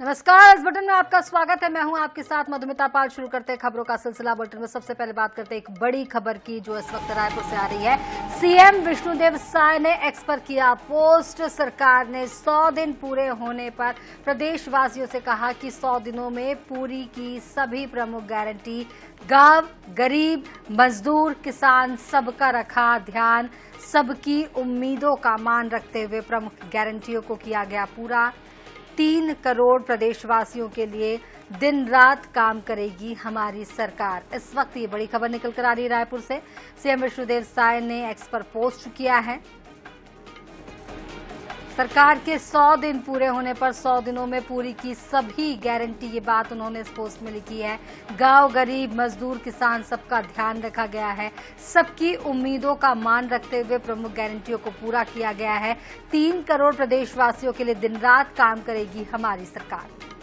नमस्कार, इस बुलेटिन में आपका स्वागत है। मैं हूं आपके साथ मधुमिता पाल। शुरू करते हैं खबरों का सिलसिला। बुलेटिन में सबसे पहले बात करते हैं एक बड़ी खबर की जो इस वक्त रायपुर से आ रही है। सीएम विष्णु देव साय ने एक्स पर किया पोस्ट। सरकार ने 100 दिन पूरे होने पर प्रदेशवासियों से कहा कि 100 दिनों में पूरी की सभी प्रमुख गारंटी। गांव, गरीब, मजदूर, किसान, सबका रखा ध्यान, सबकी उम्मीदों का मान रखते हुए प्रमुख गारंटियों को किया गया पूरा। 3 करोड़ प्रदेशवासियों के लिए दिन रात काम करेगी हमारी सरकार। इस वक्त ये बड़ी खबर निकल कर आ रही है रायपुर से। सीएम विष्णुदेव साय ने एक्स पर पोस्ट किया है। सरकार के 100 दिन पूरे होने पर 100 दिनों में पूरी की सभी गारंटी, ये बात उन्होंने इस पोस्ट में लिखी है। गांव, गरीब, मजदूर, किसान, सबका ध्यान रखा गया है। सबकी उम्मीदों का मान रखते हुए प्रमुख गारंटियों को पूरा किया गया है। 3 करोड़ प्रदेशवासियों के लिए दिन रात काम करेगी हमारी सरकार।